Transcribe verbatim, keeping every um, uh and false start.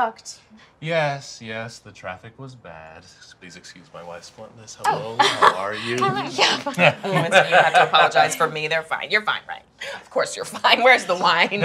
sucked. Yes, yes, the traffic was bad. Please excuse my wife's bluntness. Hello, oh. How are you? Yeah, you have to apologize for me. They're fine. You're fine, right? Of course you're fine. Where's the wine?